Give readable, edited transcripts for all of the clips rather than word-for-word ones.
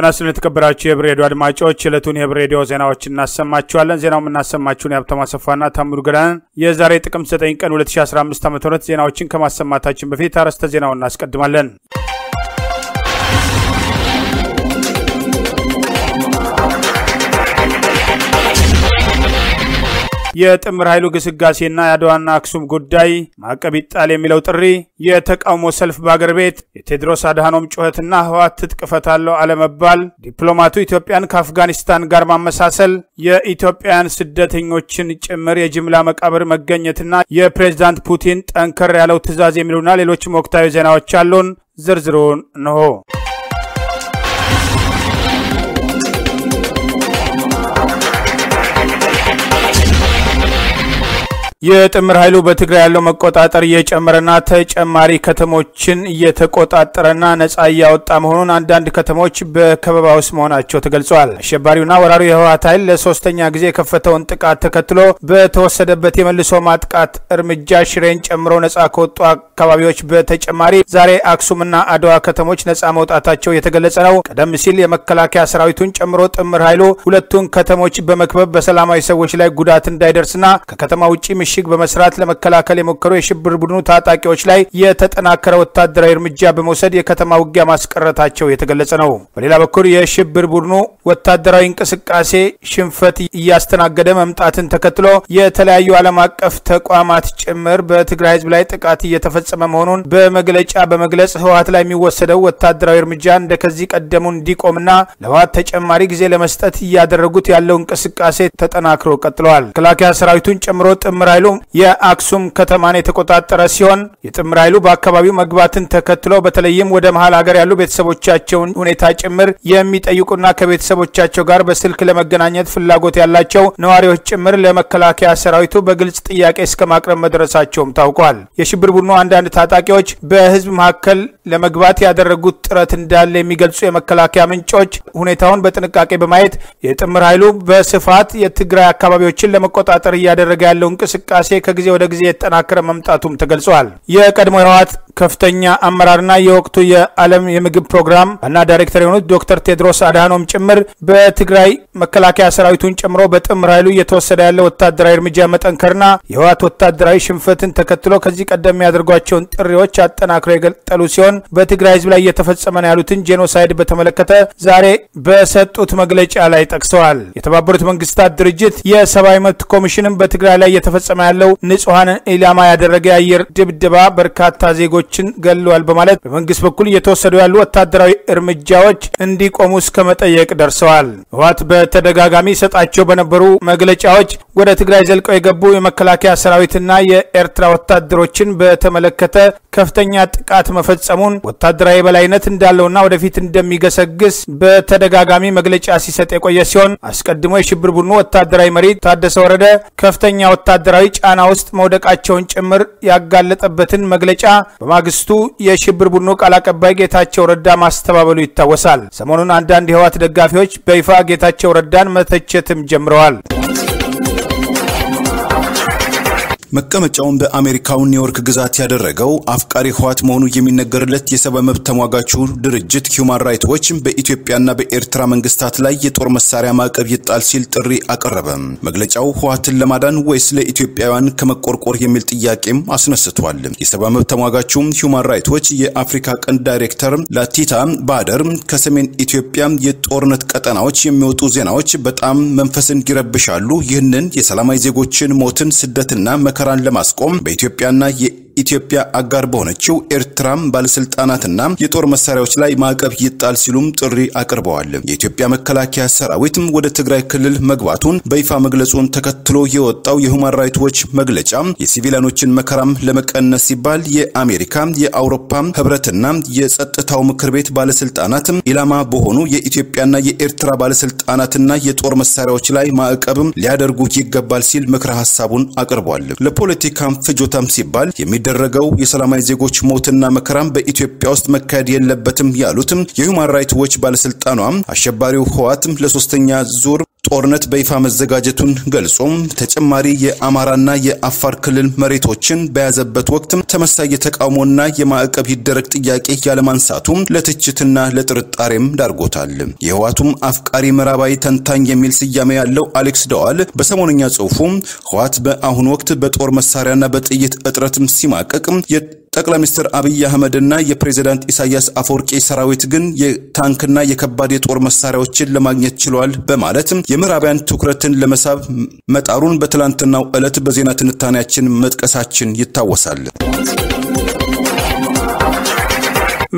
تناسل نتكبراتي بريدو أدماجو أشلتوني بريدو زنا وتشناسم ماتشوالن زنا ومناسم ماتشوني أبتماسفانا تامرغران يزاريت كم ستين كنولت شاسرام مستمتونت زنا وتشين كماسم ماتشين بفيت هارست زنا والناس كدمالن. የጥምራይሉ ግስጋሴና ያዶዋና አክሱም ጉዳይ ማቀቢት ጣለ የሚለው ጥሪ የተቃውሞ ሰልፍ ባገር ቤት የቴድሮስ አድሃኖም ጩኸትና ህዋት ትጥቀፈታለው አለመባል ዲፕሎማቱ ኢትዮጵያን ከአፍጋኒስታን ጋር ማመሳሰል የኢትዮጵያን ስደተኞችን ጭምር የጅምላ መቃብር መገኘትና የፕሬዝዳንት ፑቲን ጠንከር ያለው ትዛዝ የሚሉና ሌሎችም ወቅታዊ ዜናዎች አሉን ዝርዝሩን ነው የጥምር ኃይሉ በትግራይ ያለው መቆጣጣር የጨመረና ተጨማሪ ከተሞችን እየተቆጣጣረና ነጻ ያወጣ መሆኑን አንዳንድ ከተሞች በከበባውስ መሆናቸው ተገልጿል። አሸባሪውና ወራሪው የህወሓት ኃይል ለሶስተኛ ጊዜ ከፈተውን ጥቃት ተከትሎ በተወሰደበት የመልሶ ማጥቃት እርምጃ ሽሬን ጨምሮ ነጻ ከወጡ አካባቢዎች በተጨማሪ ዛሬ አክሱምና አድዋ ከተሞች ነጻ መውጣታቸው የተገለጸ ነው። ቀደም ሲል የመከላከያ ሰራዊቱን ጨምሮ ጥምር ኃይሉ ሁለቱን ከተሞች በመክበብ በሰላማዊ ሰዎች ላይ ጉዳት እንዳይደርስና ከከተማው ውጪ ሽግ በመስራት ለመከላከል የሞከሩ የሽብር ቡድኑ ታጣቂዎች ላይ የተጠናከረ ወታደራዊ እርምጃ በመውሰድ የከተማው ውጊያ ማስቀረታቸው የተገለጸ ነው። በሌላ በኩል የሽብር ቡድኑ ወታደራዊ እንቅስቃሴ ሽንፈት እያስተናገደ መምጣቱን ተከትሎ የተለያዩ ዓለም አቀፍ ተቋማት ጭምር በትግራይ ህዝብ ላይ ጥቃት እየተፈጸመ መሆኑን በመግለጫ በመግለጽ ህወሓት ላይ የሚወሰደው ወታደራዊ እርምጃ እንደከዚህ ቀደሙን እንዲቆምና ለህወሓት ተጨማሪ ጊዜ ለመስጠት ያደረጉት ያለው እንቅስቃሴ ተጠናክሮ ቀጥሏል። መከላከያ ሰራዊቱን ጨምሮ ጥምር የአክሱም ከተማን የተቆጣጣረ ሲሆን የጥምር ኃይሉ በአካባቢው መግባትን ተከትሎ በተለይም ወደ መሃል ሀገር ያሉ ቤተሰቦቻቸውን ሁኔታ ጭምር የሚጠይቁና ከቤተሰቦቻቸው ጋር በስልክ ለመገናኘት ፍላጎት ያላቸው ነዋሪዎች ጭምር ለመከላከያ ሰራዊቱ በግልጽ ጥያቄ እስከማቅረብ መድረሳቸውም ታውቋል። የሽብር ቡድኑ አንዳንድ ታጣቂዎች በህዝብ መካከል ለመግባት ያደረጉት ጥረት እንዳለ የሚገልጹ የመከላከያ ምንጮች ሁኔታውን በጥንቃቄ በማየት የጥምር ኃይሉ በስፋት የትግራይ አካባቢዎችን ለመቆጣጣር ያደረገ ያለው ቃሴ ከጊዜ ወደ ጊዜ ተጠናክረ መምጣቱም ተገልጿል። የቀድሞ ህወሓት ከፍተኛ አመራርና የወቅቱ የዓለም የምግብ ፕሮግራም እና ዳይሬክተር የሆኑት ዶክተር ቴድሮስ አድሃኖም ጭምር በትግራይ መከላከያ ሰራዊቱን ጨምሮ በጥምር ኃይሉ እየተወሰደ ያለው ወታደራዊ እርምጃ መጠንከርና የህወሓት ወታደራዊ ሽንፈትን ተከትሎ ከዚህ ቀደም ያደርጓቸውን ጥሪዎች አጠናክሮ የገለጠሉ ሲሆን በትግራይ ህዝብ ላይ እየተፈጸመ ያሉትን ጄኖሳይድ በተመለከተ ዛሬ በሰጡት መግለጫ ላይ ጠቅሰዋል። የተባበሩት መንግስታት ድርጅት የሰብአዊ መብት ኮሚሽንም በትግራይ ላይ የተፈጸመ ያለው ንጹሃንን ኢላማ ያደረገ የአየር ድብደባ በርካታ ዜጎች ገለዋል በማለት በመንግስት በኩል እየተወሰዱ ያሉ ወታደራዊ እርምጃዎች እንዲቆሙ እስከመጠየቅ ደርሰዋል። ህወሓት በተደጋጋሚ ሰጣቸው በነበሩ መግለጫዎች ወደ ትግራይ ዘልቀው የገቡ የመከላከያ ሰራዊትና የኤርትራ ወታደሮችን በተመለከተ ከፍተኛ ጥቃት መፈጸሙን ወታደራዊ በላይነት እንዳለውና ወደፊት እንደሚገሰግስ በተደጋጋሚ መግለጫ ሲሰጥ የቆየ ሲሆን አስቀድሞ የሽብር ቡድኑ ወታደራዊ መሪ ታደሰ ወረደ ከፍተኛ ወታደራዊ ጫና ውስጥ መውደቃቸውን ጭምር ያጋለጠበትን መግለጫ ማግስቱ የሽብር ቡድኑ ቃል አቀባይ ጌታቸው ረዳ ማስተባበሉ ይታወሳል። ሰሞኑን አንዳንድ የህወሓት ደጋፊዎች በይፋ ጌታቸው ረዳን መተቸትም ጀምረዋል። መቀመጫውን በአሜሪካው ኒውዮርክ ግዛት ያደረገው አፍቃሪ ህወሓት መሆኑ የሚነገርለት የሰብአዊ መብት ተሟጋቹ ድርጅት ሂዩማን ራይትስ ዎች በኢትዮጵያና በኤርትራ መንግስታት ላይ የጦር መሳሪያ ማዕቀብ ይጣል ሲል ጥሪ አቀረበ። መግለጫው ህወሓትን ለማዳን ወይስ ለኢትዮጵያውያን ከመቆርቆር የሚል ጥያቄም አስነስቷል። የሰብአዊ መብት ተሟጋቹ ሂዩማን ራይትስ ዎች የአፍሪካ ቀንድ ዳይሬክተር ላቲታ ባደር ከሰሜን ኢትዮጵያ የጦርነት ቀጠናዎች የሚወጡ ዜናዎች በጣም መንፈስን ይረብሻሉ። ይህንን የሰላማዊ ዜጎችን ሞትን ስደትና ከራን ለማስቆም በኢትዮጵያና ኢትዮጵያ አጋር በሆነችው ኤርትራም ባለስልጣናትና የጦር መሳሪያዎች ላይ ማዕቀብ ይጣል ሲሉም ጥሪ አቀርበዋል። የኢትዮጵያ መከላከያ ሰራዊትም ወደ ትግራይ ክልል መግባቱን በይፋ መግለጹን ተከትሎ የወጣው የሂዩማን ራይትስ ዎች መግለጫ የሲቪላኖችን መከራም ለመቀነስ ሲባል የአሜሪካ የአውሮፓ ህብረትና የጸጥታው ምክር ቤት ባለስልጣናት ኢላማ በሆኑ የኢትዮጵያና የኤርትራ ባለስልጣናትና የጦር መሳሪያዎች ላይ ማዕቀብ ሊያደርጉ ይገባል ሲል ምክረ ሐሳቡን አቀርበዋል። ለፖለቲካም ፍጆታም ሲባል ደረገው የሰላማዊ ዜጎች ሞትና መከራም በኢትዮጵያ ውስጥ መካድ የለበትም ያሉትም የሂዩማን ራይትስ ዎች ባለስልጣኗም አሸባሪው ህወሓት ለሶስተኛ ዙር ጦርነት በይፋ መዘጋጀቱን ገልጾም ተጨማሪ የአማራና የአፋር ክልል መሬቶችን በያዘበት ወቅት ተመሳሳይ ተቃውሞና የማዕቀብ ይደረግ ጥያቄ ያለማንሳቱ ለትችትና ለጥርጣሬም ዳርጎታል። የህዋቱም አፍቃሪ ምዕራባዊ ተንታኝ የሚል ስያሜ ያለው አሌክስ ዳዋል በሰሞንኛ ጽሑፉ ህዋት በአሁን ወቅት በጦር መሳሪያና በጥይት እጥረትም ሲማቀቅ ጠቅላይ ሚኒስትር አብይ አህመድና የፕሬዝዳንት ኢሳያስ አፈወርቂ ሰራዊት ግን የታንክና የከባድ የጦር መሳሪያዎችን ለማግኘት ችሏል በማለት የምዕራባውያን ትኩረትን ለመሳብ መጣሩን በትላንትናው ዕለት በዜና ትንታኔያችን መጥቀሳችን ይታወሳል።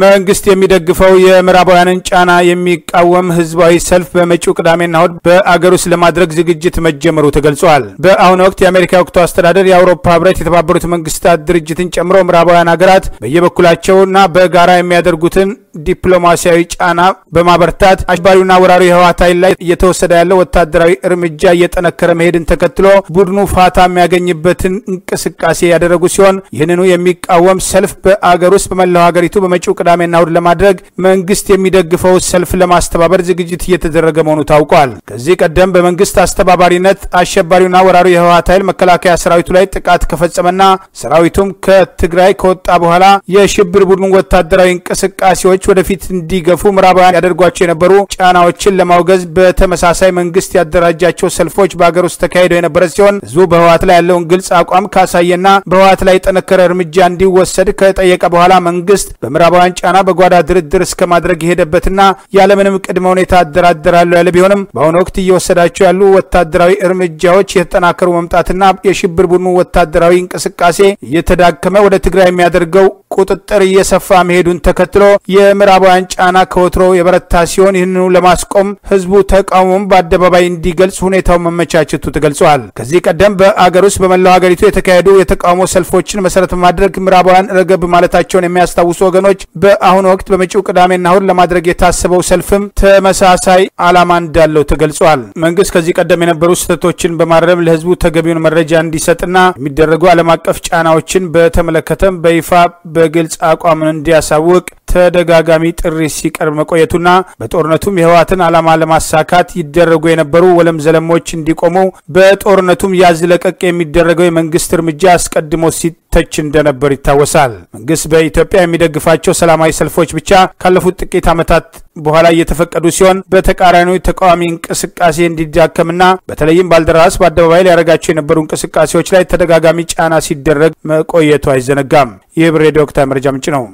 መንግስት የሚደግፈው የምዕራባውያንን ጫና የሚቃወም ህዝባዊ ሰልፍ በመጪው ቅዳሜና እሁድ በአገር ውስጥ ለማድረግ ዝግጅት መጀመሩ ተገልጿል። በአሁን ወቅት የአሜሪካ ወቅታዊ አስተዳደር የአውሮፓ ህብረት የተባበሩት መንግስታት ድርጅትን ጨምሮ ምዕራባውያን ሀገራት በየበኩላቸውና በጋራ የሚያደርጉትን ዲፕሎማሲያዊ ጫና በማበርታት አሸባሪውና ወራሪው ህወሓት ላይ እየተወሰደ ያለው ወታደራዊ እርምጃ እየጠነከረ መሄድን ተከትሎ ቡድኑ ፋታ የሚያገኝበትን እንቅስቃሴ ያደረጉ ሲሆን ይህንኑ የሚቃወም ሰልፍ በአገር ውስጥ በመላው ሀገሪቱ በመጪው ቅዳሜና እሁድ ለማድረግ መንግስት የሚደግፈው ሰልፍ ለማስተባበር ዝግጅት እየተደረገ መሆኑ ታውቋል። ከዚህ ቀደም በመንግስት አስተባባሪነት አሸባሪውና ወራሪው የህወሓት ኃይል መከላከያ ሰራዊቱ ላይ ጥቃት ከፈጸመና ሰራዊቱም ከትግራይ ከወጣ በኋላ የሽብር ቡድኑን ወታደራዊ እንቅስቃሴዎች ወደፊት እንዲገፉ ምዕራባውያን ያደርጓቸው የነበሩ ጫናዎችን ለማውገዝ በተመሳሳይ መንግስት ያደራጃቸው ሰልፎች በአገር ውስጥ ተካሂደው የነበረ ሲሆን ህዝቡ በህወሓት ላይ ያለውን ግልጽ አቋም ካሳየና በህወሓት ላይ የጠነከረ እርምጃ እንዲወሰድ ከጠየቀ በኋላ መንግስት በምዕራባውያን ጫና በጓዳ ድርድር እስከ ማድረግ የሄደበትና ያለምንም ቅድመ ሁኔታ አደራደራለሁ ያለ ቢሆንም በአሁኑ ወቅት እየወሰዳቸው ያሉ ወታደራዊ እርምጃዎች የተጠናከሩ መምጣትና የሽብር ቡድኑ ወታደራዊ እንቅስቃሴ እየተዳከመ ወደ ትግራይ የሚያደርገው ቁጥጥር እየሰፋ መሄዱን ተከትሎ የምዕራባውያን ጫና ከወትሮ የበረታ ሲሆን ይህንኑ ለማስቆም ህዝቡ ተቃውሞም በአደባባይ እንዲገልጽ ሁኔታው መመቻቸቱ ተገልጿል። ከዚህ ቀደም በአገር ውስጥ በመላው ሀገሪቱ የተካሄዱ የተቃውሞ ሰልፎችን መሰረት በማድረግ ምዕራባውያን ረገብ ማለታቸውን የሚያስታውሱ ወገኖች በአሁኑ ወቅት በመጪው ቅዳሜና እሁድ ለማድረግ የታሰበው ሰልፍም ተመሳሳይ ዓላማ እንዳለው ተገልጿል። መንግስት ከዚህ ቀደም የነበሩ ስህተቶችን በማረም ለህዝቡ ተገቢውን መረጃ እንዲሰጥና የሚደረጉ ዓለም አቀፍ ጫናዎችን በተመለከተም በይፋ በግልጽ አቋምን እንዲያሳውቅ ተደጋጋሚ ጥሪ ሲቀርብ መቆየቱና በጦርነቱም የህወሓትን ዓላማ ለማሳካት ይደረጉ የነበሩ ወለም ዘለሞች እንዲቆሙ በጦርነቱም ያዝ ለቀቅ የሚደረገው የመንግስት እርምጃ አስቀድሞ ሲተች እንደነበር ይታወሳል። መንግስት በኢትዮጵያ የሚደግፋቸው ሰላማዊ ሰልፎች ብቻ ካለፉት ጥቂት ዓመታት በኋላ እየተፈቀዱ ሲሆን በተቃራኒው ተቃዋሚ እንቅስቃሴ እንዲዳከምና በተለይም ባልደራስ በአደባባይ ሊያደርጋቸው የነበሩ እንቅስቃሴዎች ላይ ተደጋጋሚ ጫና ሲደረግ መቆየቱ አይዘነጋም። ይህ ብሬድ ወቅታዊ መረጃ ምንጭ ነው።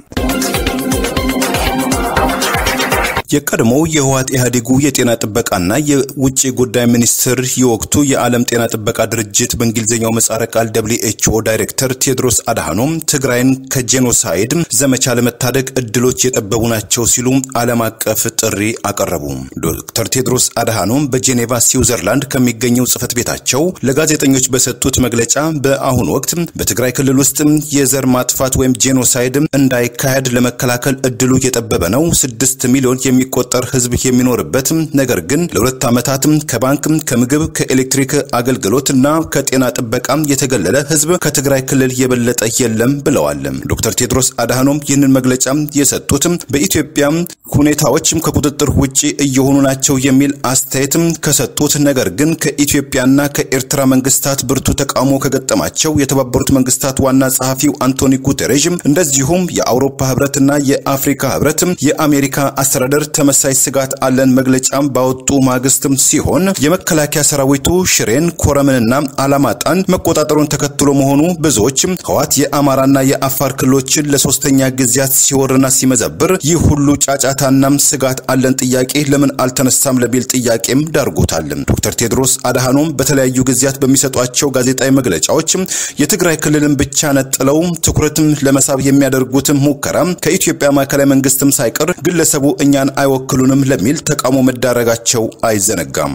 የቀድሞው የህዋት ኢህአዴጉ የጤና ጥበቃና የውጭ ጉዳይ ሚኒስትር የወቅቱ የዓለም ጤና ጥበቃ ድርጅት በእንግሊዘኛው ምህጻረ ቃል WHO ዳይሬክተር ቴድሮስ አድሃኖም ትግራይን ከጄኖሳይድ ዘመቻ ለመታደግ እድሎች የጠበቡ ናቸው ሲሉ ዓለም አቀፍ ጥሪ አቀረቡ። ዶክተር ቴድሮስ አድሃኖም በጄኔቫ ስዊዘርላንድ ከሚገኘው ጽፈት ቤታቸው ለጋዜጠኞች በሰጡት መግለጫ በአሁን ወቅት በትግራይ ክልል ውስጥ የዘር ማጥፋት ወይም ጄኖሳይድ እንዳይካሄድ ለመከላከል እድሉ የጠበበ ነው። 6 ሚሊዮን የሚቆጠር ህዝብ የሚኖርበት ነገር ግን ለሁለት አመታት ከባንክ ከምግብ ከኤሌክትሪክ አገልግሎትና ከጤና ጥበቃ የተገለለ ህዝብ ከትግራይ ክልል የበለጠ የለም ብለዋል። ዶክተር ቴድሮስ አድሃኖም ይህንን መግለጫ የሰጡት በኢትዮጵያ ሁኔታዎችም ከቁጥጥር ውጪ እየሆኑ ናቸው የሚል አስተያየት ከሰጡት ነገር ግን ከኢትዮጵያና ከኤርትራ መንግስታት ብርቱ ተቃውሞ ከገጠማቸው የተባበሩት መንግስታት ዋና ጸሐፊው አንቶኒ ጉተሬሽ እንደዚሁም የአውሮፓ ህብረትና የአፍሪካ ህብረት የአሜሪካ አስተዳደር ተመሳሳይ ስጋት አለን መግለጫም ባወጡ ማግስቱም ሲሆን የመከላከያ ሰራዊቱ ሽሬን ኮረምንና አላማጣን መቆጣጠሩን ተከትሎ መሆኑ ብዙዎችም ህወሓት የአማራና የአፋር ክልሎችን ለሶስተኛ ጊዜያት ሲወርና ሲመዘብር ይህ ሁሉ ጫጫታናም ስጋት አለን ጥያቄ ለምን አልተነሳም ለሚል ጥያቄም ዳርጎታል። ዶክተር ቴድሮስ አድሃኖም በተለያዩ ጊዜያት በሚሰጧቸው ጋዜጣዊ መግለጫዎች የትግራይ ክልልን ብቻ ነጥለው ትኩረትም ለመሳብ የሚያደርጉትም ሙከራ ከኢትዮጵያ ማዕከላዊ መንግስትም ሳይቀር ግለሰቡ እኛን አይወክሉንም ለሚል ተቃውሞ መዳረጋቸው አይዘነጋም።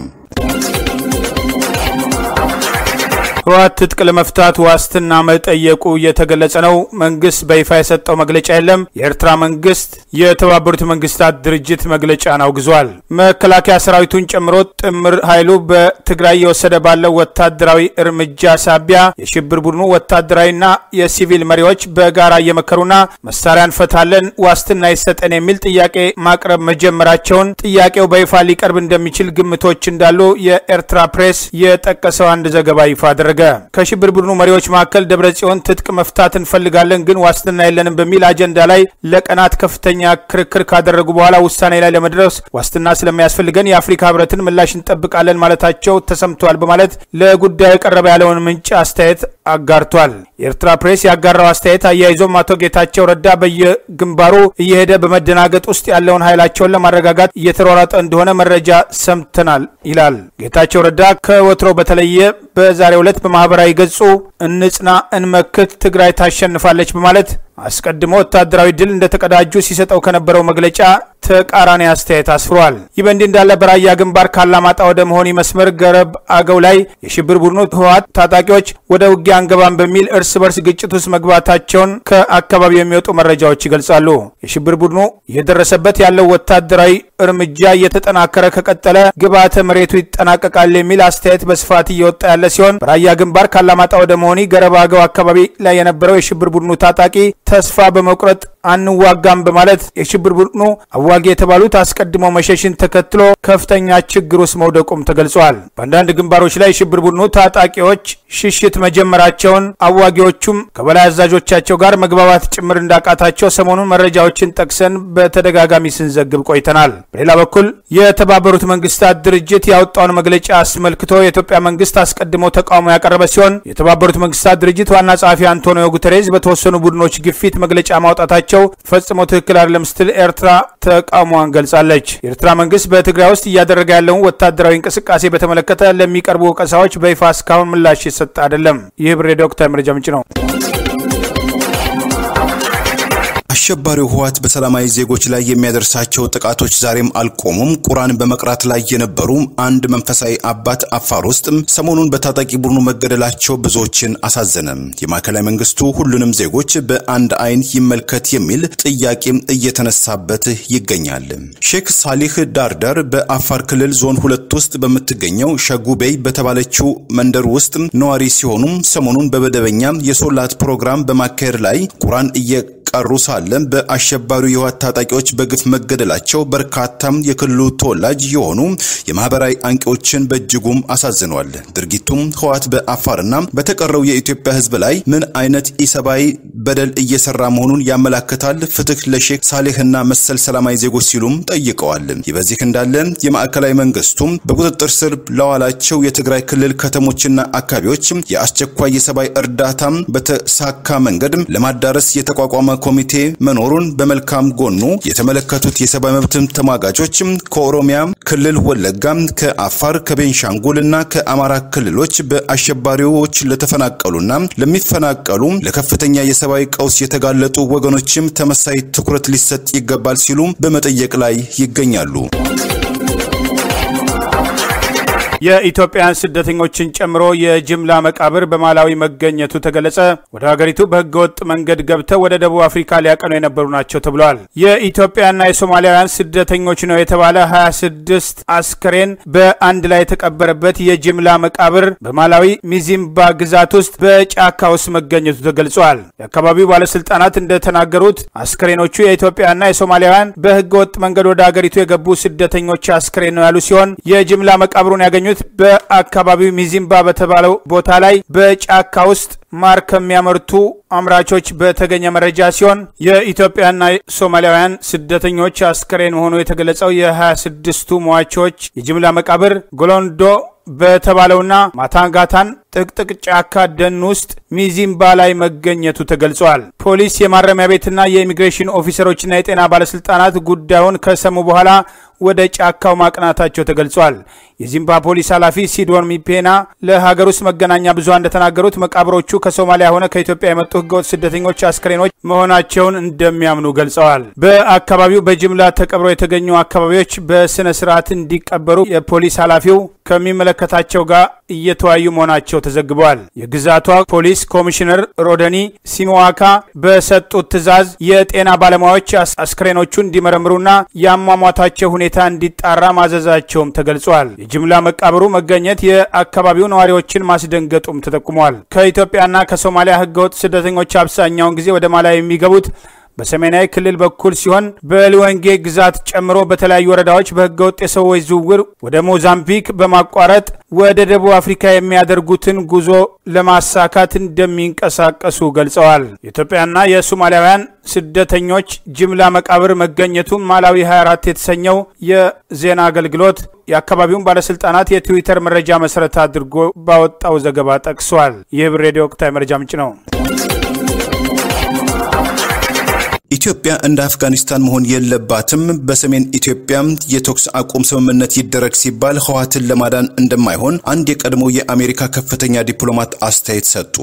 በዋትት ለመፍታት ዋስትና መጠየቁ የተገለጸ ነው። መንግስት በይፋ የሰጠው መግለጫ የለም። የኤርትራ መንግስት የተባበሩት መንግስታት ድርጅት መግለጫን አውግዟል። መከላከያ ሰራዊቱን ጨምሮ ጥምር ኃይሉ በትግራይ የወሰደ ባለው ወታደራዊ እርምጃ ሳቢያ የሽብር ቡድኑ ወታደራዊና የሲቪል መሪዎች በጋራ የመከሩና መሳሪያን ፈታለን ዋስትና ይሰጠን የሚል ጥያቄ ማቅረብ መጀመራቸውን ጥያቄው በይፋ ሊቀርብ እንደሚችል ግምቶች እንዳሉ የኤርትራ ፕሬስ የጠቀሰው አንድ ዘገባ ይፋ አደረገ። ከሽብር ቡድኑ መሪዎች ማከል ደብረጽዮን ትጥቅ መፍታት እንፈልጋለን ግን ዋስትና የለንም በሚል አጀንዳ ላይ ለቀናት ከፍተኛ ክርክር ካደረጉ በኋላ ውሳኔ ላይ ለመድረስ ዋስትና ስለሚያስፈልገን የአፍሪካ ህብረትን ምላሽ እንጠብቃለን ማለታቸው ተሰምቷል በማለት ለጉዳዩ ቀረበ ያለውን ምንጭ አስተያየት አጋርቷል። የኤርትራ ፕሬስ ያጋራው አስተያየት አያይዞ አቶ ጌታቸው ረዳ በየግንባሩ እየሄደ በመደናገጥ ውስጥ ያለውን ኃይላቸውን ለማረጋጋት እየተሯሯጠ እንደሆነ መረጃ ሰምተናል ይላል። ጌታቸው ረዳ ከወትሮ በተለየ በዛሬው ዕለት በማህበራዊ ገጹ እንጽና እንመክት ትግራይ ታሸንፋለች በማለት አስቀድሞ ወታደራዊ ድል እንደተቀዳጁ ሲሰጠው ከነበረው መግለጫ ተቃራኒ አስተያየት አስፍሯል። ይበንዲ እንዳለ በራያ ግንባር ካላማጣ ወደ መሆን መስመር ገረብ አገው ላይ የሽብር ቡድኑ ህወሓት ታጣቂዎች ወደ ውጊያ አንገባም በሚል እርስ በርስ ግጭት ውስጥ መግባታቸውን ከአካባቢው የሚወጡ መረጃዎች ይገልጻሉ። የሽብር ቡድኑ የደረሰበት ያለው ወታደራዊ እርምጃ እየተጠናከረ ከቀጠለ ግባተ መሬቱ ይጠናቀቃል የሚል አስተያየት በስፋት እየወጣ ያለ ሲሆን በራያ ግንባር ካላማጣ ወደ መሆን ገረብ አገው አካባቢ ላይ የነበረው የሽብር ቡድኑ ታጣቂ ተስፋ በመቁረጥ አንዋጋም በማለት የሽብር ቡድኑ አዋጊ የተባሉት አስቀድሞ መሸሽን ተከትሎ ከፍተኛ ችግር ውስጥ መውደቁም ተገልጿል። በአንዳንድ ግንባሮች ላይ የሽብር ቡድኑ ታጣቂዎች ሽሽት መጀመራቸውን አዋጊዎቹም ከበላይ አዛዦቻቸው ጋር መግባባት ጭምር እንዳቃታቸው ሰሞኑን መረጃዎችን ጠቅሰን በተደጋጋሚ ስንዘግብ ቆይተናል። በሌላ በኩል የተባበሩት መንግስታት ድርጅት ያወጣውን መግለጫ አስመልክቶ የኢትዮጵያ መንግስት አስቀድሞ ተቃውሞ ያቀረበ ሲሆን የኢትዮጵያ መንግስታት ድርጅት ዋና ጸሐፊ አንቶኒዮ ጉተሬዝ በተወሰኑ ቡድኖች ግፊት መግለጫ ማውጣታቸው ፈጽሞ ትክክል አይደለም ስትል ኤርትራ ተቃውሞዋን ገልጻለች። የኤርትራ መንግስት በትግራይ ውስጥ እያደረገ ያለውን ወታደራዊ እንቅስቃሴ በተመለከተ ለሚቀርቡ ወቀሳዎች በይፋ እስካሁን ምላሽ የሰጠ አይደለም። ይህ ዶክተር መረጃ ምንጭ ነው። አሸባሪው ህወሓት በሰላማዊ ዜጎች ላይ የሚያደርሳቸው ጥቃቶች ዛሬም አልቆሙም። ቁርአን በመቅራት ላይ የነበሩ አንድ መንፈሳዊ አባት አፋር ውስጥ ሰሞኑን በታጣቂ ቡድኑ መገደላቸው ብዙዎችን አሳዘነ። የማዕከላዊ መንግስቱ ሁሉንም ዜጎች በአንድ አይን ይመልከት የሚል ጥያቄም እየተነሳበት ይገኛል። ሼክ ሳሊህ ዳርዳር በአፋር ክልል ዞን 2 ውስጥ በመትገኘው ሸጉቤይ በተባለችው መንደር ውስጥ ነዋሪ ሲሆኑ ሰሞኑን በበደበኛ የሶላት ፕሮግራም በማካሄድ ላይ ቁርአን ቀሩሳለም በአሸባሪው የህወሓት ታጣቂዎች በግፍ መገደላቸው በርካታም የክልሉ ተወላጅ የሆኑ የማህበራዊ አንቂዎችን በእጅጉም አሳዝኗል። ድርጊቱም ህወሓት በአፋርና በተቀረው የኢትዮጵያ ህዝብ ላይ ምን አይነት ኢሰባይ በደል እየሰራ መሆኑን ያመለክታል። ፍትህ ለሼክ ሳሊህና መሰል ሰላማዊ ዜጎች ሲሉም ጠይቀዋል። ይበዚህ እንዳለ የማዕከላዊ መንግስቱም በቁጥጥር ስር ለዋላቸው የትግራይ ክልል ከተሞችና አካባቢዎች የአስቸኳይ የሰብአዊ እርዳታም በተሳካ መንገድ ለማዳረስ የተቋቋመ ኮሚቴ መኖሩን በመልካም ጎኑ የተመለከቱት የሰብአዊ መብት ተሟጋቾች ከኦሮሚያ ክልል ወለጋ፣ ከአፋር፣ ከቤንሻንጉልና ከአማራ ክልሎች በአሸባሪዎች ለተፈናቀሉና ለሚፈናቀሉ ለከፍተኛ የሰብአዊ ቀውስ የተጋለጡ ወገኖችም ተመሳሳይ ትኩረት ሊሰጥ ይገባል ሲሉ በመጠየቅ ላይ ይገኛሉ። የኢትዮጵያን ስደተኞችን ጨምሮ የጅምላ መቃብር በማላዊ መገኘቱ ተገለጸ። ወደ ሀገሪቱ በህገወጥ መንገድ ገብተው ወደ ደቡብ አፍሪካ ሊያቀኑ የነበሩ ናቸው ተብሏል። የኢትዮጵያና የሶማሊያውያን ስደተኞች ነው የተባለ 26 አስከሬን በአንድ ላይ የተቀበረበት የጅምላ መቃብር በማላዊ ሚዚምባ ግዛት ውስጥ በጫካ ውስጥ መገኘቱ ተገልጿል። የአካባቢው ባለስልጣናት እንደተናገሩት አስከሬኖቹ የኢትዮጵያና የሶማሊያውያን በህገወጥ መንገድ ወደ ሀገሪቱ የገቡ ስደተኞች አስከሬን ነው ያሉ ሲሆን የጅምላ መቃብሩን ያገኙ በአካባቢው ሚዚምባ በተባለው ቦታ ላይ በጫካ ውስጥ ማር ከሚያመርቱ አምራቾች በተገኘ መረጃ ሲሆን የኢትዮጵያና ሶማሊያውያን ስደተኞች አስከሬን መሆኑ የተገለጸው የ26ቱ ሟቾች የጅምላ መቃብር ጎሎንዶ በተባለውና ማታንጋታን ጥቅጥቅ ጫካ ደን ውስጥ ሚዚምባ ላይ መገኘቱ ተገልጿል። ፖሊስ የማረሚያ ቤትና የኢሚግሬሽን ኦፊሰሮችና የጤና ባለስልጣናት ጉዳዩን ከሰሙ በኋላ ወደ ጫካው ማቅናታቸው ተገልጿል የዚምባብዌ ፖሊስ ኃላፊ ሲድዋን ሚፔና ለሀገር ውስጥ መገናኛ ብዙሃን እንደተናገሩት መቃብሮቹ ከሶማሊያ ሆነ ከኢትዮጵያ የመጡ ህገወጥ ስደተኞች አስክሬኖች መሆናቸውን እንደሚያምኑ ገልጸዋል በአካባቢው በጅምላ ተቀብረው የተገኙ አካባቢዎች በስነ ስርዓት እንዲቀበሩ የፖሊስ ኃላፊው ከሚመለከታቸው ጋር እየተዋዩ መሆናቸው ተዘግቧል የግዛቷ ፖሊስ ኮሚሽነር ሮደኒ ሲሞዋካ በሰጡት ትዕዛዝ የጤና ባለሙያዎች አስክሬኖቹን እንዲመረምሩና ያሟሟታቸው ሁኔታ እንዲጣራ ማዘዛቸውም ተገልጿል የጅምላ መቃብሩ መገኘት የአካባቢው ነዋሪዎችን ማስደንገጡም ተጠቁሟል ከኢትዮጵያና ከሶማሊያ ህገወጥ ስደተኞች አብዛኛውን ጊዜ ወደ ማላዊ የሚገቡት በሰሜናዊ ክልል በኩል ሲሆን በሊወንጌ ግዛት ጨምሮ በተለያዩ ወረዳዎች በህገወጥ የሰዎች ዝውውር ወደ ሞዛምቢክ በማቋረጥ ወደ ደቡብ አፍሪካ የሚያደርጉትን ጉዞ ለማሳካት እንደሚንቀሳቀሱ ገልጸዋል ኢትዮጵያና የሶማሊያውያን ስደተኞች ጅምላ መቃብር መገኘቱን ማላዊ 24 የተሰኘው የዜና አገልግሎት የአካባቢውን ባለስልጣናት የትዊተር መረጃ መሰረት አድርጎ ባወጣው ዘገባ ጠቅሷል የህብር ሬዲዮ ወቅታዊ መረጃ ምንጭ ነው ኢትዮጵያ እንደ አፍጋኒስታን መሆን የለባትም በሰሜን ኢትዮጵያ የቶክስ አቁም ስምምነት ይደረግ ሲባል ሆዋትን ለማዳን እንደማይሆን አንድ የቀድሞ የአሜሪካ ከፍተኛ ዲፕሎማት አስተያየት ሰጡ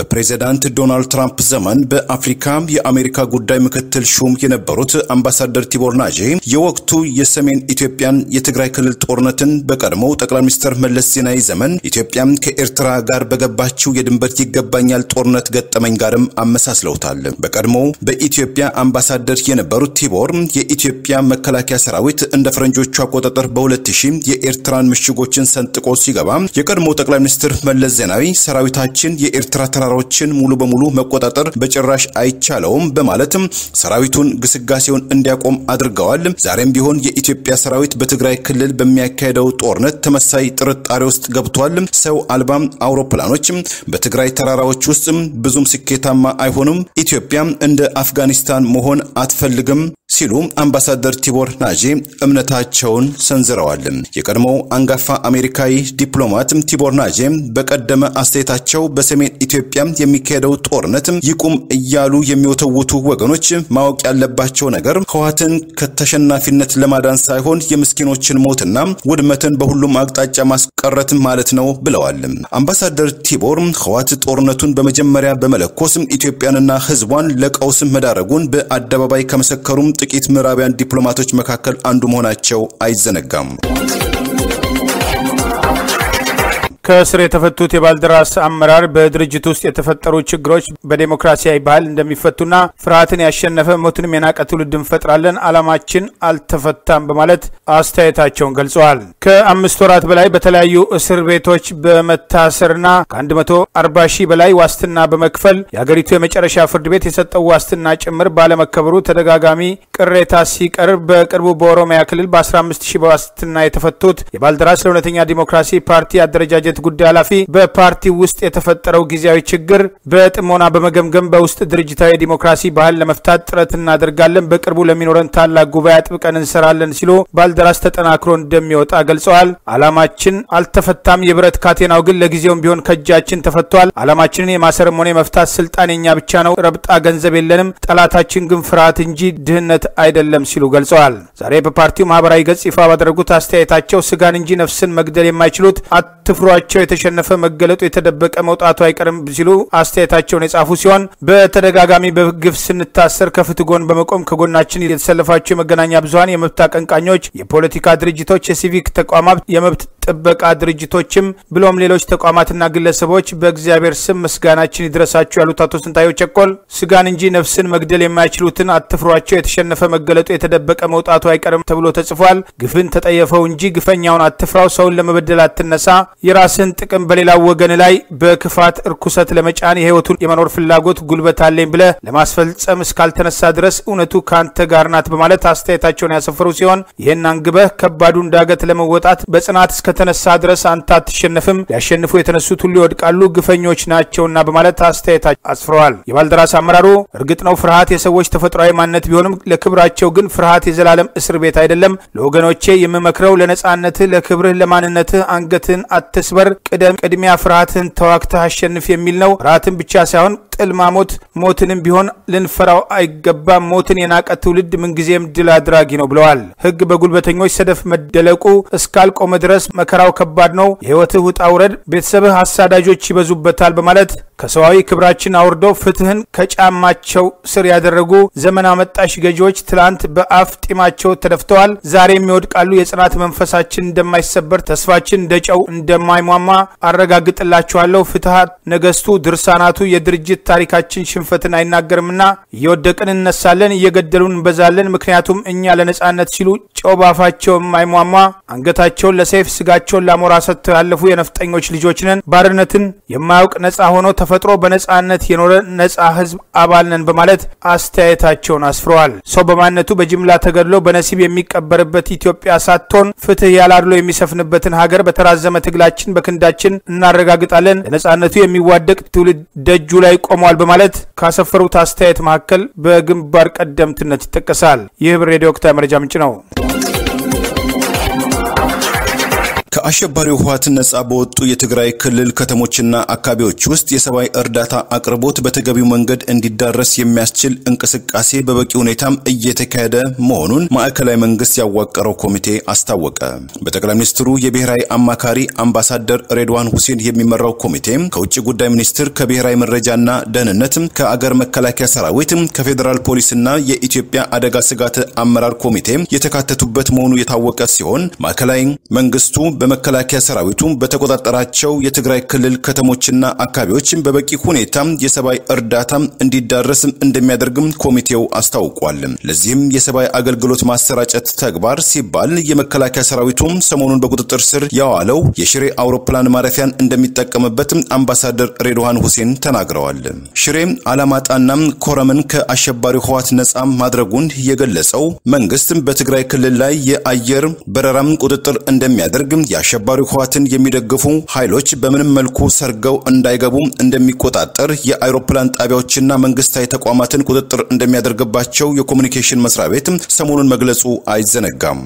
በፕሬዝዳንት ዶናልድ ትራምፕ ዘመን በአፍሪካ የአሜሪካ ጉዳይ ምክትል ሹም የነበሩት አምባሳደር ቲቦር ናጂ የወቅቱ የሰሜን ኢትዮጵያን የትግራይ ክልል ጦርነትን በቀድሞ ጠቅላይ ሚኒስትር መለስ ዜናዊ ዘመን ኢትዮጵያ ከኤርትራ ጋር በገባችው የድንበር ይገባኛል ጦርነት ገጠመኝ ጋርም አመሳስለውታል በቀድሞ በኢትዮጵያ አምባሳደር የነበሩት ቲቦር የኢትዮጵያ መከላከያ ሰራዊት እንደ ፈረንጆቹ አቆጣጠር በ2000 የኤርትራን ምሽጎችን ሰንጥቆ ሲገባ የቀድሞ ጠቅላይ ሚኒስትር መለስ ዜናዊ ሰራዊታችን የኤርትራ ተራሮችን ሙሉ በሙሉ መቆጣጠር በጭራሽ አይቻለውም በማለት ሰራዊቱን ግስጋሴውን እንዲያቆም አድርገዋል ዛሬም ቢሆን የኢትዮጵያ ሰራዊት በትግራይ ክልል በሚያካሄደው ጦርነት ተመሳሳይ ጥርጣሬ ውስጥ ገብቷል ሰው አልባ አውሮፕላኖች በትግራይ ተራራዎች ውስጥ ብዙም ስኬታማ አይሆኑም ኢትዮጵያ እንደ አፍጋኒስታን መሆን አትፈልግም ሲሉ አምባሳደር ቲቦር ናጂ እምነታቸውን ሰንዝረዋል የቀድሞው አንጋፋ አሜሪካዊ ዲፕሎማት ቲቦር ናጂ በቀደመ አስተያየታቸው በሰሜን ኢትዮጵያ የሚካሄደው ጦርነት ይቁም እያሉ የሚወተውቱ ወገኖች ማወቅ ያለባቸው ነገር ሆዋትን ከተሸናፊነት ለማዳን ሳይሆን የምስኪኖችን ሞትና ውድመትን በሁሉም አቅጣጫ ማስቀረት ማለት ነው ብለዋል አምባሳደር ቲቦር ሆዋት ጦርነቱን በመጀመሪያ በመለኮስ ኢትዮጵያንና ህዝቧን ለቀውስ መዳረጉን በአደባባይ ከመሰከሩም ጥቂት ምዕራባውያን ዲፕሎማቶች መካከል አንዱ መሆናቸው አይዘነጋም ከስር የተፈቱት የባልደራስ አመራር በድርጅት ውስጥ የተፈጠሩ ችግሮች በዲሞክራሲያዊ ባህል እንደሚፈቱና ፍርሃትን ያሸነፈ ሞቱንም የናቀ ትውልድ እንፈጥራለን አላማችን አልተፈታም በማለት አስተያየታቸውን ገልጸዋል ከ5 ወራት በላይ በተለያዩ እስር ቤቶች በመታሰርና ከ140,000 በላይ ዋስትና በመክፈል የሀገሪቱ የመጨረሻ ፍርድ ቤት የሰጠው ዋስትና ጭምር ባለመከበሩ ተደጋጋሚ ቅሬታ ሲቀርብ በቅርቡ በኦሮሚያ ክልል በ15,000 በዋስትና የተፈቱት የባልደራስ ለእውነተኛ ዲሞክራሲ ፓርቲ አደረጃጀት ጉዳይ ኃላፊ በፓርቲ ውስጥ የተፈጠረው ጊዜያዊ ችግር በጥሞና በመገምገም በውስጥ ድርጅታዊ ዲሞክራሲ ባህል ለመፍታት ጥረት እናደርጋለን በቅርቡ ለሚኖረን ታላቅ ጉባኤ አጥብቀን እንሰራለን ሲሉ ባልደራስ ተጠናክሮ እንደሚወጣ ገልጸዋል አላማችን አልተፈታም የብረት ካቴናው ግን ለጊዜውም ቢሆን ከእጃችን ተፈቷል አላማችንን የማሰርም ሆነ የመፍታት ስልጣን የኛ ብቻ ነው ረብጣ ገንዘብ የለንም ጠላታችን ግን ፍርሃት እንጂ ድህነት አይደለም ሲሉ ገልጸዋል ዛሬ በፓርቲው ማህበራዊ ገጽ ይፋ ባደረጉት አስተያየታቸው ስጋን እንጂ ነፍስን መግደል የማይችሉት አትፍሩ የተሸነፈ መገለጡ የተደበቀ መውጣቱ አይቀርም ሲሉ አስተያየታቸውን የጻፉ ሲሆን በተደጋጋሚ በግፍ ስንታሰር ከፍትህ ጎን በመቆም ከጎናችን የተሰለፋቸው የመገናኛ ብዙሃን የመብት አቀንቃኞች የፖለቲካ ድርጅቶች የሲቪክ ተቋማት የመብት ጥበቃ ድርጅቶችም ብሎም ሌሎች ተቋማትና ግለሰቦች በእግዚአብሔር ስም መስጋናችን ይድረሳችሁ ያሉት አቶ ስንታዮ ቸኮል ስጋን እንጂ ነፍስን መግደል የማይችሉትን አትፍሯቸው የተሸነፈ መገለጡ የተደበቀ መውጣቱ አይቀርም ተብሎ ተጽፏል ግፍን ተጠየፈው እንጂ ግፈኛውን አትፍራው ሰውን ለመበደል አትነሳ ራስን ጥቅም በሌላው ወገን ላይ በክፋት እርኩሰት ለመጫን የህይወቱን የመኖር ፍላጎት ጉልበት አለኝ ብለ ለማስፈልጸም እስካልተነሳ ድረስ እውነቱ ካንተ ጋር ናት በማለት አስተያየታቸውን ያሰፈሩ ሲሆን ይሄን አንግበህ ከባዱን ዳገት ለመወጣት በጽናት እስከተነሳ ድረስ አንተ አትሸነፍም ያሸንፉ የተነሱት ሁሉ ይወድቃሉ ግፈኞች ናቸውና በማለት አስተያየታቸውን አስፍረዋል የባልደራስ አመራሩ እርግጥ ነው ፍርሃት የሰዎች ተፈጥሯዊ ማንነት ቢሆንም ለክብራቸው ግን ፍርሃት የዘላለም እስር ቤት አይደለም ለወገኖቼ የምመክረው ለነጻነት ለክብርህ ለማንነት አንገትን አትስበር ቅድሚያ ፍርሃትን ተዋክተ አሸንፍ የሚል ነው ራትን ብቻ ሳይሆን الماموت موتن بيهون لنفرو اي قبا موتن يناك التولد من جزيم دلا دراجينو بلوال هج بقول بتنجوي سدف مدلقو اسكالك او مدرس مكراو كبادنو يهوته تاورد بيتسبه الساداجو تشي بزوبتال بمالت كسواي كبراچن اوردو فتهن كچاماچو سر يادرغو زمن امطاش ገጆች ትላንት በአፍጢማቸው ተደፍተዋል ዛሬ የሚወድቃሉ የጽናት መንፈሳችን እንደማይሰበር ተስፋችን እንደጨው እንደማይሟማ አረጋግጥላችኋለሁ ፍትሃት ነገስቱ ድርሳናቱ የድርጅት ታሪካችን ሽንፈትን አይናገርምና ይወደቀን እንነሳለን እየገደሉን በዛለን ምክንያቱም እኛ ለነጻነት ሲሉ ጮባፋቸው የማይሟማ አንገታቸው ለሰይፍ ስጋቸው ለሞራ ሰጥተው ያለፉ የነፍጠኞች ልጆች ነን ባርነትን የማያውቅ ነጻ ሆኖ ተፈጥሮ በነጻነት የኖረ ነጻ ህዝብ አባል ነን በማለት አስተያየታቸውን አስፍሯል ሶበማነቱ በጅምላ ተገድሎ በነሲብ የሚቀበረበት ኢትዮጵያ ሳትሆን ፍትህ ያላድሎ የሚሰፍንበትን ሀገር በተራዘመ ትግላችን በክንዳችን እናረጋግጣለን ለነጻነቱ የሚዋደቅ ትውልድ ደጁ ላይ ቆመዋል በማለት ካሰፈሩት አስተያየት ማከል በግንባር ቀደምትነት ይተከሳል ይህ ሬዲዮ ወቅታዊ መረጃ ምንጭ ነው ከአሸባሪው ኃዋት ነጻ በወጡ የትግራይ ክልል ከተሞችና አካባቢዎች ውስጥ የሰብአዊ እርዳታ አቅርቦት በተገቢው መንገድ እንዲዳረስ የሚያስችል እንቅስቃሴ በበቂ ሁኔታም እየተካሄደ መሆኑን ማዕከላዊ መንግስት ያዋቀረው ኮሚቴ አስታወቀ። በጠቅላይ ሚኒስትሩ የብሔራዊ አማካሪ አምባሳደር ሬድዋን ሁሴን የሚመራው ኮሚቴ ከውጭ ጉዳይ ሚኒስቴር ከብሔራዊ መረጃና ደህንነት ከአገር መከላከያ ሰራዊት ከፌደራል ፖሊስና የኢትዮጵያ አደጋ ስጋት አመራር ኮሚቴ የተካተቱበት መሆኑ የታወቀ ሲሆን ማዕከላዊ መንግስቱ በመከላከያ ሰራዊቱ በተቆጣጣራቸው የትግራይ ክልል ከተሞችና አካባቢዎች በበቂ ሁኔታ የሰብአዊ እርዳታ እንዲዳረስ እንደሚያደርግ ኮሚቴው አስታውቋል። ለዚህም የሰብአዊ አገልግሎት ማሰራጨት ተግባር ሲባል የመከላከያ ሰራዊቱ ሰሞኑን በቁጥጥር ስር ያዋለው የሽሬ አውሮፕላን ማረፊያን እንደሚጠቀምበት አምባሳደር ሬድዋን ሁሴን ተናግረዋል። ሽሬ አላማጣና ኮረመን ከአሸባሪው ኃዋት ነጻ ማድረጉን የገለጸው መንግስት በትግራይ ክልል ላይ የአየር በረራም ቁጥጥር እንደሚያደርግ የአሸባሪው ኃዋትን የሚደግፉ ኃይሎች በምንም መልኩ ሰርገው እንዳይገቡ እንደሚቆጣጠር የአውሮፕላን ጣቢያዎችና መንግስታዊ ተቋማትን ቁጥጥር እንደሚያደርግባቸው የኮሙኒኬሽን መስሪያ ቤት ሰሞኑን መግለጹ አይዘነጋም።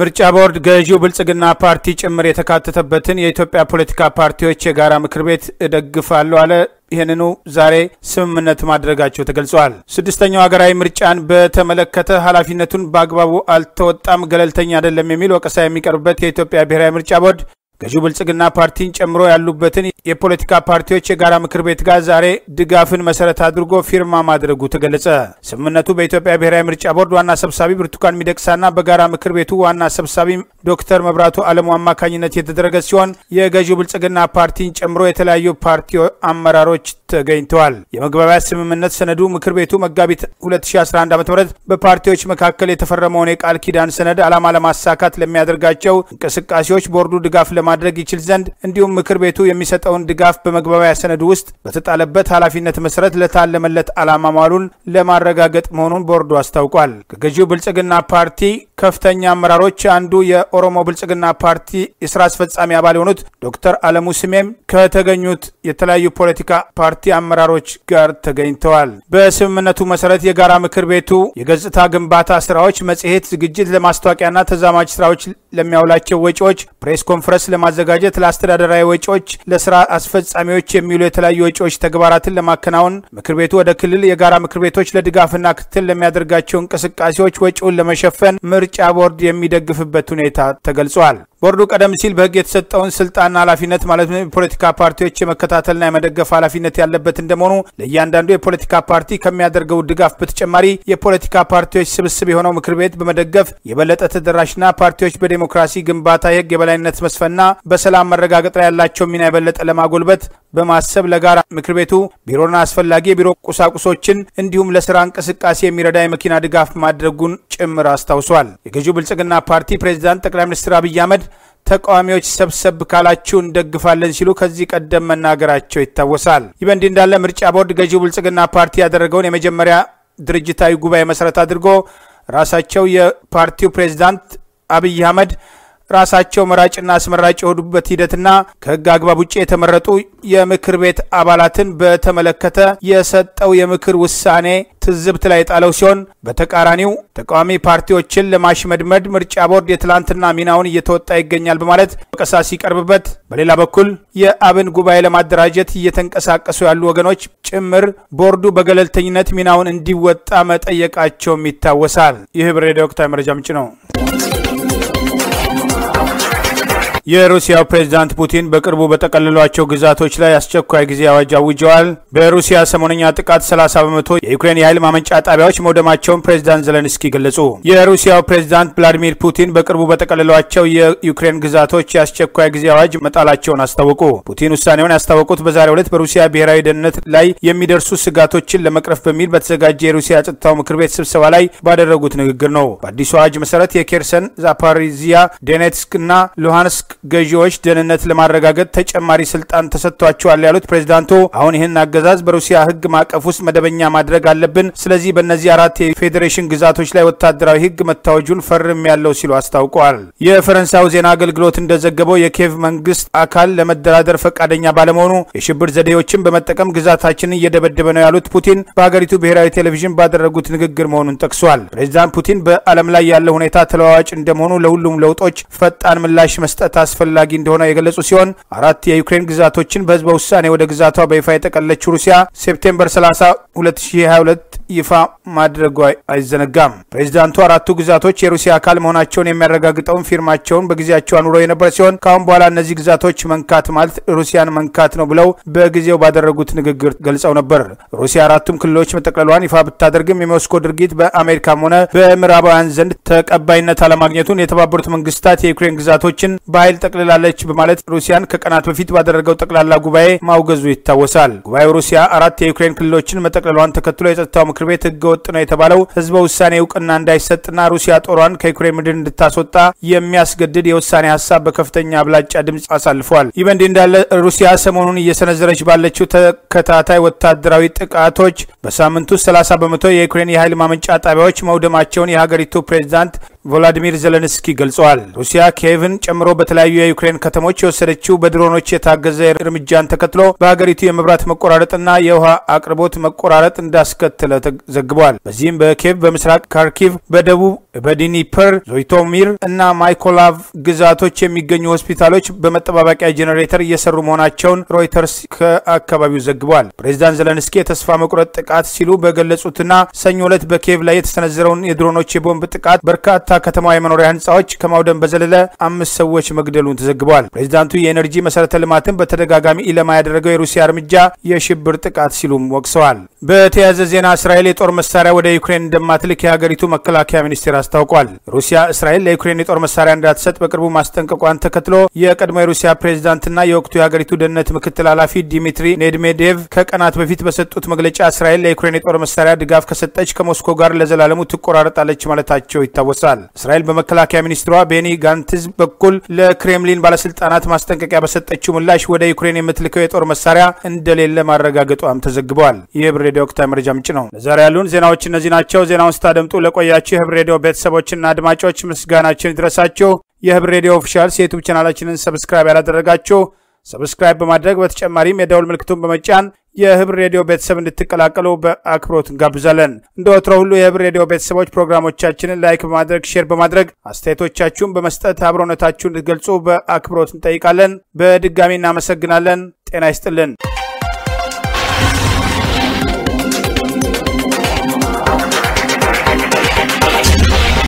ምርጫ ቦርድ ገዢው ብልጽግና ፓርቲ ጭምር የተካተተበትን የኢትዮጵያ ፖለቲካ ፓርቲዎች የጋራ ምክር ቤት እደግፋለሁ አለ ይሄንኑ ዛሬ ስምምነት ማድረጋቸው ተገልጿል። ስድስተኛው ሀገራዊ ምርጫን በተመለከተ ኃላፊነቱን በአግባቡ አልተወጣም ገለልተኛ አይደለም የሚል ወቀሳ የሚቀርብበት የኢትዮጵያ ብሔራዊ ምርጫ ቦርድ ገዢው ብልጽግና ፓርቲን ጨምሮ ያሉበትን የፖለቲካ ፓርቲዎች የጋራ ምክር ቤት ጋር ዛሬ ድጋፍን መሰረት አድርጎ ፊርማ ማድረጉ ተገለጸ። ስምምነቱ በኢትዮጵያ ብሔራዊ ምርጫ ቦርድ ዋና ሰብሳቢ ብርቱካን ሚደቅሳና በጋራ ምክር ቤቱ ዋና ሰብሳቢ ዶክተር መብራቱ አለሙ አማካኝነት የተደረገ ሲሆን የገዢው ብልጽግና ፓርቲን ጨምሮ የተለያዩ ፓርቲዎች አመራሮች ተገኝተዋል። የመግባቢያ ስምምነት ሰነዱ ምክር ቤቱ መጋቢት 2011 ዓ.ም በፓርቲዎች መካከል የተፈረመውን የቃል ኪዳን ሰነድ አላማ ለማሳካት ለሚያደርጋቸው እንቅስቃሴዎች ቦርዱ ድጋፍ ማድረግ ይችላል ዘንድ እንዲሁም ምክር ቤቱ የሚሰጠውን ድጋፍ በመግባቢያ ሰነዱ ውስጥ በተጣለበት ኃላፊነት መሰረት ለታለመለት አላማ ማሉን ለማረጋገጥ መሆኑን ቦርዱ አስታውቋል። ከገዢው ብልጽግና ፓርቲ ከፍተኛ አመራሮች አንዱ የኦሮሞ ብልጽግና ፓርቲ የሥራ አስፈጻሚ አባል የሆኑት ዶክተር አለሙ ስሜም ከተገኙት የተለያዩ ፖለቲካ ፓርቲ አመራሮች ጋር ተገኝተዋል። በስምምነቱ መሰረት የጋራ ምክር ቤቱ የገጽታ ግንባታ ስራዎች፣ መጽሔት ዝግጅት፣ ለማስታወቂያና ተዛማጅ ስራዎች ለሚያውላቸው ወጪዎች፣ ፕሬስ ኮንፈረንስ ለማዘጋጀት፣ ለአስተዳደራዊ ወጪዎች፣ ለሥራ አስፈጻሚዎች የሚውሉ የተለያዩ ወጪዎች ተግባራትን ለማከናወን ምክር ቤቱ ወደ ክልል የጋራ ምክር ቤቶች ለድጋፍና ክትትል ለሚያደርጋቸው እንቅስቃሴዎች ወጪውን ለመሸፈን ምርጫ ቦርድ የሚደግፍበት ሁኔታ ተገልጿል። ቦርዱ ቀደም ሲል በህግ የተሰጠውን ስልጣንና ኃላፊነት ማለት የፖለቲካ ፓርቲዎች የመከታተልና የመደገፍ ኃላፊነት ያለበት እንደመሆኑ ለእያንዳንዱ የፖለቲካ ፓርቲ ከሚያደርገው ድጋፍ በተጨማሪ የፖለቲካ ፓርቲዎች ስብስብ የሆነው ምክር ቤት በመደገፍ የበለጠ ተደራሽና ፓርቲዎች በዲሞክራሲ ግንባታ የህግ የበላይነት መስፈንና በሰላም መረጋገጥ ላይ ያላቸው ሚና የበለጠ ለማጎልበት በማሰብ ለጋራ ምክር ቤቱ ቢሮና አስፈላጊ የቢሮ ቁሳቁሶችን እንዲሁም ለስራ እንቅስቃሴ የሚረዳ የመኪና ድጋፍ ማድረጉን ጭምር አስታውሷል። የገዢው ብልጽግና ፓርቲ ፕሬዝዳንት ጠቅላይ ሚኒስትር አብይ አህመድ ተቃዋሚዎች ሰብሰብ ካላችሁ እንደግፋለን ሲሉ ከዚህ ቀደም መናገራቸው ይታወሳል። ይህ በእንዲህ እንዳለ ምርጫ ቦርድ ገዢው ብልጽግና ፓርቲ ያደረገውን የመጀመሪያ ድርጅታዊ ጉባኤ መሰረት አድርጎ ራሳቸው የፓርቲው ፕሬዝዳንት አብይ አህመድ ራሳቸው መራጭና አስመራጭ ሆዱበት ሂደትና ከህግ አግባብ ውጪ የተመረጡ የምክር ቤት አባላትን በተመለከተ የሰጠው የምክር ውሳኔ ትዝብት ላይ ጣለው ሲሆን በተቃራኒው ተቃዋሚ ፓርቲዎችን ለማሽመድመድ ምርጫ ቦርድ የትላንትና ሚናውን እየተወጣ ይገኛል በማለት ወቀሳ ሲቀርብበት በሌላ በኩል የአብን ጉባኤ ለማደራጀት እየተንቀሳቀሱ ያሉ ወገኖች ጭምር ቦርዱ በገለልተኝነት ሚናውን እንዲወጣ መጠየቃቸው ይታወሳል። የህብሬ ዶክተር መረጃምጭ ነው። የሩሲያ ፕሬዝዳንት ፑቲን በቅርቡ በተቀለሏቸው ግዛቶች ላይ አስቸኳይ ጊዜ አዋጅ አውጀዋል። በሩሲያ ሰሞንኛ ጥቃት 30% የዩክሬን የኃይል ማመንጫ ጣቢያዎች መውደማቸውን ፕሬዝዳንት ዘለንስኪ ገለጹ። የሩሲያው ፕሬዝዳንት ቭላዲሚር ፑቲን በቅርቡ በተቀለሏቸው የዩክሬን ግዛቶች አስቸኳይ ጊዜ አዋጅ መጣላቸውን አስታወቁ። ፑቲን ውሳኔውን ያስታወቁት በዛሬው ዕለት በሩሲያ ብሔራዊ ደህንነት ላይ የሚደርሱ ስጋቶችን ለመቅረፍ በሚል በተዘጋጀ የሩሲያ ጸጥታው ምክር ቤት ስብሰባ ላይ ባደረጉት ንግግር ነው። በአዲሱ አዋጅ መሰረት የኬርሰን፣ ዛፓሪዚያ፣ ዶኔትስክና ሉሃንስክ ገዢዎች ደህንነት ለማረጋገጥ ተጨማሪ ስልጣን ተሰጥቷቸዋል ያሉት ፕሬዝዳንቱ አሁን ይሄን አገዛዝ በሩሲያ ህግ ማቀፍ ውስጥ መደበኛ ማድረግ አለብን፣ ስለዚህ በእነዚህ 4 የፌዴሬሽን ግዛቶች ላይ ወታደራዊ ህግ መታወጁን ፈርም ያለው ሲሉ አስታውቀዋል። የፈረንሳው ዜና አገልግሎት እንደዘገበው የኬቭ መንግስት አካል ለመደራደር ፈቃደኛ ባለመሆኑ የሽብር ዘዴዎችን በመጠቀም ግዛታችንን እየደበደበ ነው ያሉት ፑቲን በአገሪቱ ብሔራዊ ቴሌቪዥን ባደረጉት ንግግር መሆኑን ጠቅሷል። ፕሬዝዳንት ፑቲን በዓለም ላይ ያለው ሁኔታ ተለዋዋጭ እንደመሆኑ ለሁሉም ለውጦች ፈጣን ምላሽ መስጠት አስፈላጊ እንደሆነ የገለጹ ሲሆን 4 የዩክሬን ግዛቶችን በህዝበ ውሳኔ ወደ ግዛቷ በይፋ የተቀለለችው ሩሲያ ሴፕቴምበር 30 2022 ይፋ ማድረጓ አይዘነጋም። ፕሬዝዳንቱ አራቱ ግዛቶች የሩሲያ አካል መሆናቸውን የሚያረጋግጠውን ፊርማቸውን በግዚያቸው አኑሮ የነበረ ሲሆን ካሁን በኋላ እነዚህ ግዛቶች መንካት ማለት ሩሲያን መንካት ነው ብለው በግዚያው ባደረጉት ንግግር ገልጸው ነበር። ሩሲያ አራቱም ክልሎች መጠቅለሏን ይፋ ብታደርግም የሞስኮ ድርጊት በአሜሪካም ሆነ በምዕራባውያን ዘንድ ተቀባይነት አለማግኘቱን የተባበሩት መንግስታት የዩክሬን ግዛቶችን በኃይል ጠቅልላለች በማለት ሩሲያን ከቀናት በፊት ባደረገው ጠቅላላ ጉባኤ ማውገዙ ይታወሳል። ጉባኤው ሩሲያ 4 የዩክሬን ክልሎችን መጠቅለሏን ተከትሎ የጸጥታው ምክር ቤት ህገ ወጥ ነው የተባለው ህዝበ ውሳኔ እውቅና እንዳይሰጥና ሩሲያ ጦሯን ከዩክሬን ምድር እንድታስወጣ የሚያስገድድ የውሳኔ ሐሳብ በከፍተኛ አብላጫ ድምጽ አሳልፏል። ይህ በእንዲህ እንዳለ ሩሲያ ሰሞኑን እየሰነዘረች ባለችው ተከታታይ ወታደራዊ ጥቃቶች በሳምንቱ 30% የዩክሬን የኃይል ማመንጫ ጣቢያዎች መውደማቸውን የሀገሪቱ ፕሬዝዳንት ቮላዲሚር ዘለንስኪ ገልጸዋል። ሩሲያ ኬቭን ጨምሮ በተለያዩ የዩክሬን ከተሞች የወሰደችው በድሮኖች የታገዘ እርምጃን ተከትሎ በአገሪቱ የመብራት መቆራረጥና የውሃ አቅርቦት መቆራረጥ እንዳስከተለ ተዘግቧል። በዚህም በኬቭ፣ በምስራቅ ካርኪቭ፣ በደቡብ በዲኒፐር፣ ዞይቶሚር እና ማይኮላቭ ግዛቶች የሚገኙ ሆስፒታሎች በመጠባበቂያ ጄኔሬተር እየሰሩ መሆናቸውን ሮይተርስ ከአካባቢው ዘግቧል። ፕሬዝዳንት ዘለንስኪ የተስፋ መቁረጥ ጥቃት ሲሉ በገለጹትና ሰኞ ዕለት በኬቭ ላይ የተሰነዘረውን የድሮኖች የቦምብ ጥቃት በርካታ ከተማዋ የመኖሪያ ህንጻዎች ከማውደም በዘለለ 5 ሰዎች መግደሉን ተዘግቧል። ፕሬዝዳንቱ የኤነርጂ መሰረተ ልማትን በተደጋጋሚ ኢላማ ያደረገው የሩሲያ እርምጃ የሽብር ጥቃት ሲሉም ወቅሰዋል። በተያያዘ ዜና እስራኤል የጦር መሳሪያ ወደ ዩክሬን እንደማትልክ የሀገሪቱ መከላከያ ሚኒስቴር አስታውቋል። ሩሲያ እስራኤል ለዩክሬን የጦር መሳሪያ እንዳትሰጥ በቅርቡ ማስጠንቀቋን ተከትሎ የቀድሞ የሩሲያ ፕሬዝዳንትና የወቅቱ የሀገሪቱ ደህንነት ምክትል ኃላፊ ዲሚትሪ ኔድሜዴቭ ከቀናት በፊት በሰጡት መግለጫ እስራኤል ለዩክሬን የጦር መሳሪያ ድጋፍ ከሰጠች ከሞስኮ ጋር ለዘላለሙ ትቆራረጣለች ማለታቸው ይታወሳል። እስራኤል በመከላከያ ሚኒስትሯ ቤኒ ጋንትዝ በኩል ለክሬምሊን ባለስልጣናት ማስጠንቀቂያ በሰጠችው ምላሽ ወደ ዩክሬን የምትልከው የጦር መሳሪያ እንደሌለ ማረጋገጧም ተዘግቧል። የህብር ሬዲዮ ወቅታዊ መረጃ ምንጭ ነው። ለዛሬ ያሉን ዜናዎች እነዚህ ናቸው። ዜናውን ስታደምጡ ለቆያችሁ የህብር ሬዲዮ ቤተሰቦችና አድማጮች ምስጋናችን ይድረሳችሁ። የህብር ሬዲዮ ኦፊሻል የዩቲዩብ ቻናላችንን ሰብስክራይብ ያላደረጋችሁ ሰብስክራይብ በማድረግ በተጨማሪም የደውል ምልክቱን በመጫን የህብር ሬዲዮ ቤተሰብ እንድትቀላቀሉ በአክብሮት እንጋብዛለን። እንደወትሮ ሁሉ የህብር ሬዲዮ ቤተሰቦች ፕሮግራሞቻችንን ላይክ በማድረግ ሼር በማድረግ አስተያየቶቻችሁን በመስጠት አብሮነታችሁን እንድትገልጹ በአክብሮት እንጠይቃለን። በድጋሚ እናመሰግናለን። ጤና ይስጥልን።